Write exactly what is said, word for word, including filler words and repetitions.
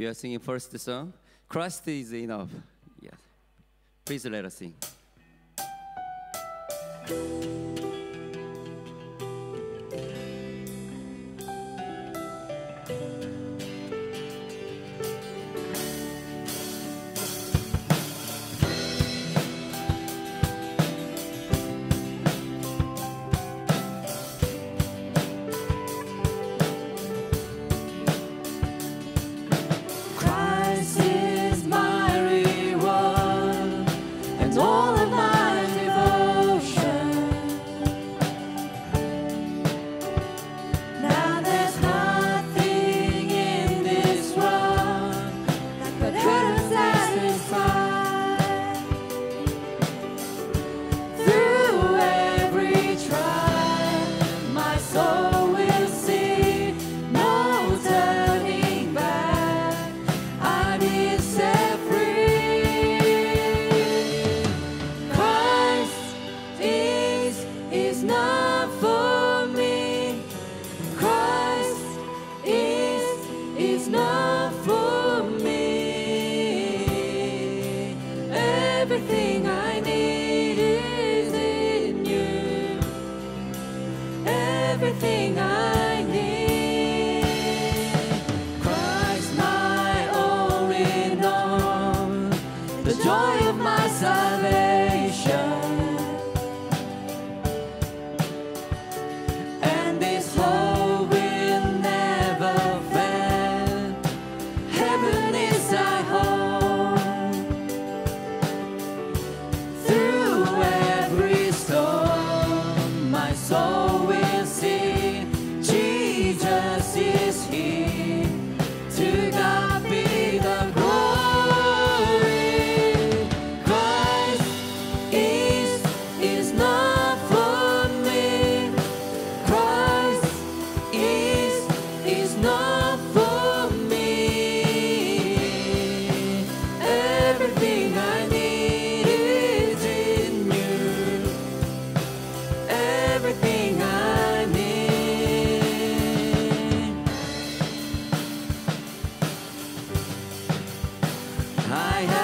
We are singing first song, Christ is Enough. Yes. Please let us sing. I